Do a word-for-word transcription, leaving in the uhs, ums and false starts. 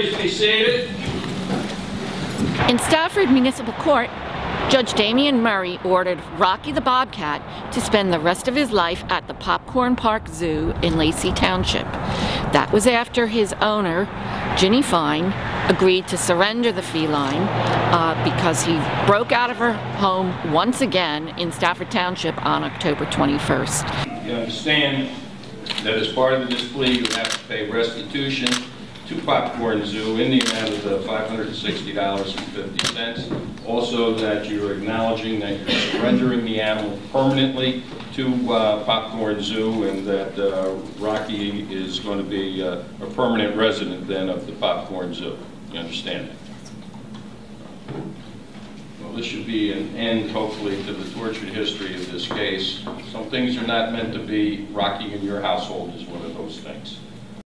Please be seated. In Stafford Municipal Court, Judge Damian Murray ordered Rocky the Bobcat to spend the rest of his life at the Popcorn Park Zoo in Lacey Township. That was after his owner, Ginny Fine, agreed to surrender the feline uh, because he broke out of her home once again in Stafford Township on October twenty-first. You understand that as part of the display you have to pay restitution to Popcorn Zoo in the amount of the five hundred sixty dollars and fifty cents. Also that you're acknowledging that you're surrendering the animal permanently to uh, Popcorn Zoo, and that uh, Rocky is going to be uh, a permanent resident then of the Popcorn Zoo. You understand that? Well, this should be an end, hopefully, to the tortured history of this case. Some things are not meant to be. Rocky in your household is one of those things.